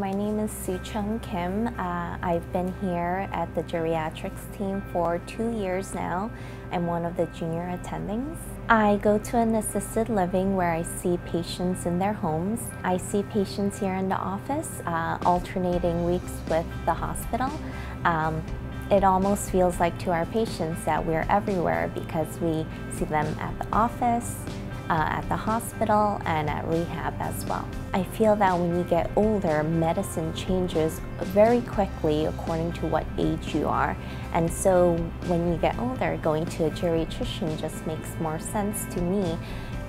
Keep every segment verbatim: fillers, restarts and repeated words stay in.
My name is Soo-Chung Kim. Uh, I've been here at the geriatrics team for two years now. I'm one of the junior attendings. I go to an assisted living where I see patients in their homes. I see patients here in the office, uh, alternating weeks with the hospital. Um, it almost feels like to our patients that we're everywhere because we see them at the office, Uh, at the hospital and at rehab as well. I feel that when you get older, medicine changes very quickly according to what age you are. And so when you get older, going to a geriatrician just makes more sense to me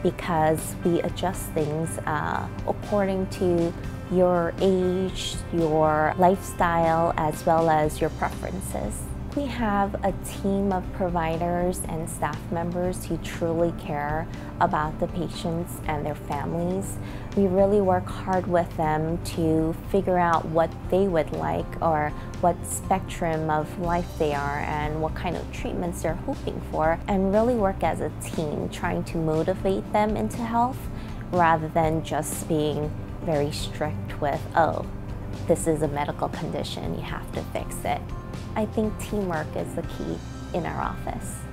because we adjust things uh, according to your age, your lifestyle, as well as your preferences. We have a team of providers and staff members who truly care about the patients and their families. We really work hard with them to figure out what they would like or what spectrum of life they are and what kind of treatments they're hoping for, and really work as a team trying to motivate them into health rather than just being very strict with, oh, this is a medical condition, you have to fix it. I think teamwork is the key in our office.